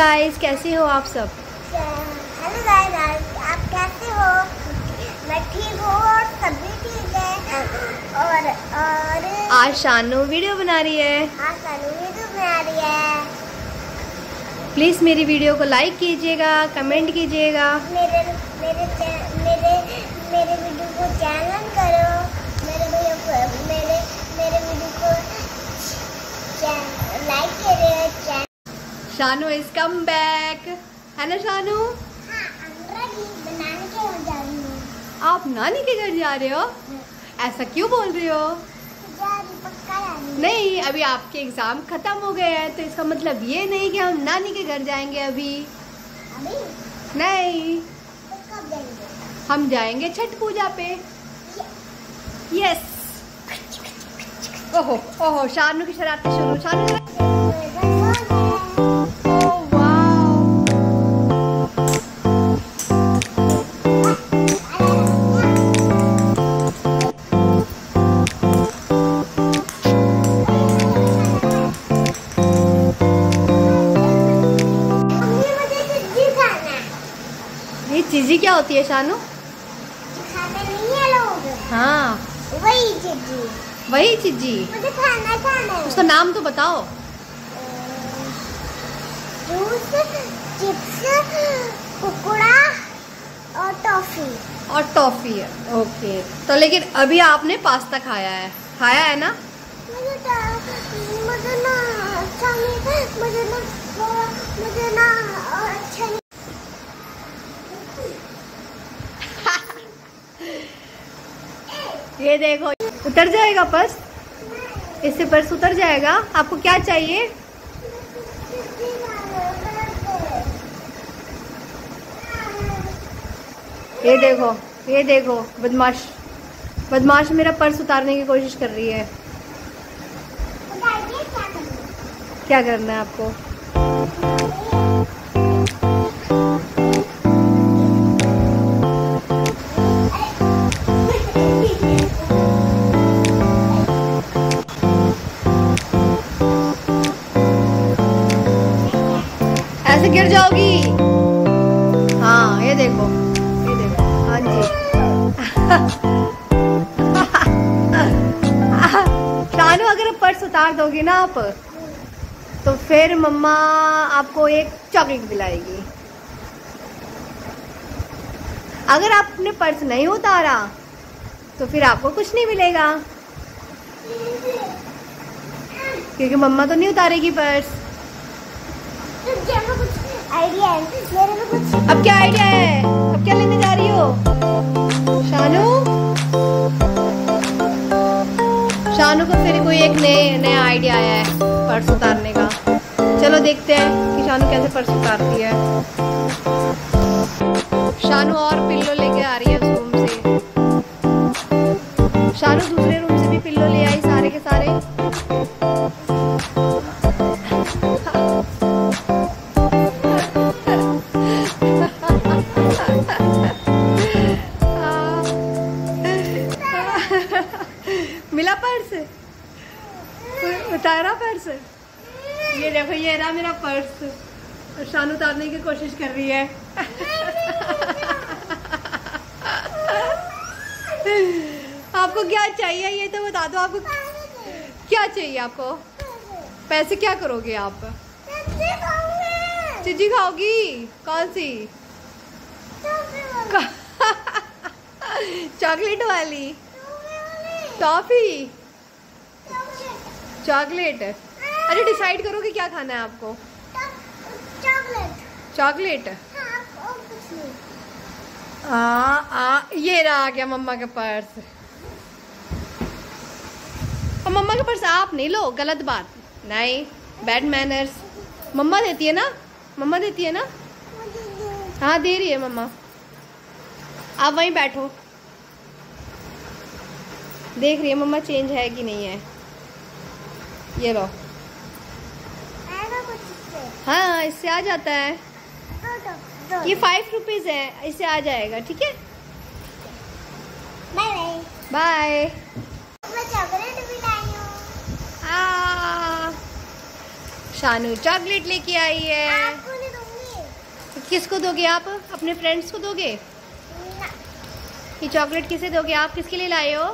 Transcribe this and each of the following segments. Guys, कैसे हो आप सब? हेलो गाइस, आप कैसे हो? मैं ठीक हूँ और सभी ठीक है। और आज शानू वीडियो बना रही है। प्लीज़ मेरी वीडियो को लाइक कीजिएगा, कमेंट कीजिएगा, मेरे वीडियो को चैनल करो, मेरे वीडियो को लाइक करिए। शानू इज कम बैक, है ना शानू? हाँ, नानी के घर जा रही हूँ। आप नानी के घर जा रहे हो? ऐसा क्यों बोल रहे हो? नहीं, अभी आपके एग्जाम खत्म हो गए हैं तो इसका मतलब ये नहीं कि हम नानी के घर जाएंगे। अभी नहीं, तो कब जाएंगे? हम जाएंगे छठ पूजा पे। यस। ओहो ओहो, शानू की शरारतें शुरू। चीज़ी क्या होती है शानू? खाते नहीं है लोग। हाँ, वही चीज़ी, वही चीज़ी। मुझे खाना खाना है। उसका नाम तो बताओ। जूस, चिप्स, कुकुड़ा और टॉफी। और टॉफी, ओके। तो लेकिन अभी आपने पास्ता खाया है ना? मुझे ना अच्छा नहीं। ये देखो, उतर जाएगा पर्स, इससे पर्स उतर जाएगा। आपको क्या चाहिए? ये देखो बदमाश मेरा पर्स उतारने की कोशिश कर रही है। क्या करना है आपको? ऐसे गिर जाओगी। हाँ, ये देखो। हाँ जी। शानू, अगर पर्स उतार दोगी ना आप तो फिर मम्मा आपको एक चॉकलेट दिलाएगी। अगर आपने पर्स नहीं उतारा तो फिर आपको कुछ नहीं मिलेगा, क्योंकि मम्मा तो नहीं उतारेगी पर्स। अब क्या आइडिया है? अब क्या लेने जा रही हो शानू? शानू को फिर कोई एक नया आइडिया आया है पर्स उतारने का। चलो देखते हैं कि शानू कैसे पर्स उतारती है। शानू और पिल्लो लेके आ रही है उस रूम से। शानू दूसरे रूम से भी पिल्लो ले आई, सारे के सारे। मिला पर्स? उतारा पर्स? ये देखो, ये रहा मेरा पर्स। और शानू उतारने की कोशिश कर रही है। आपको क्या चाहिए ये तो बता दो। आपको क्या चाहिए? आपको पैसे क्या करोगे आप? चिज्जी खाओगी? कौन सी? चॉकलेट वाली? टॉफी? चॉकलेट? अरे डिसाइड करो कि क्या खाना है आपको। चॉकलेट? ये रहा आ गया मम्मा का पर्स। और मम्मा का पर्स आप नहीं लो, गलत बात। नहीं, बैड मैनर्स। मम्मा देती है ना? हाँ, दे रही है मम्मा। आप वहीं बैठो, देख रही है मम्मा चेंज है कि नहीं है। ये लो। आएगा कुछ इससे? हाँ, इससे आ जाता है। दो। ये 5 रुपीज़ है, इससे आ जाएगा। ठीक है, बाय बाय। मैं चॉकलेट भी लाई हूँ। शानू चॉकलेट लेके आई है। किसको दोगे आप? अपने फ्रेंड्स को दोगे? ये चॉकलेट किसे दोगे आप? किसके लिए लाए हो?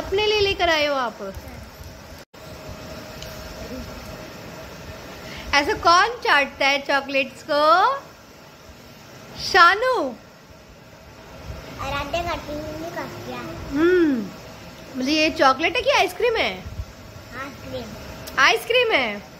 अपने लिए लेकर आए हो आप? ऐसा कौन चाटता है चॉकलेट्स को? शानू। मुझे ये चॉकलेट है कि आइसक्रीम है? आइसक्रीम है।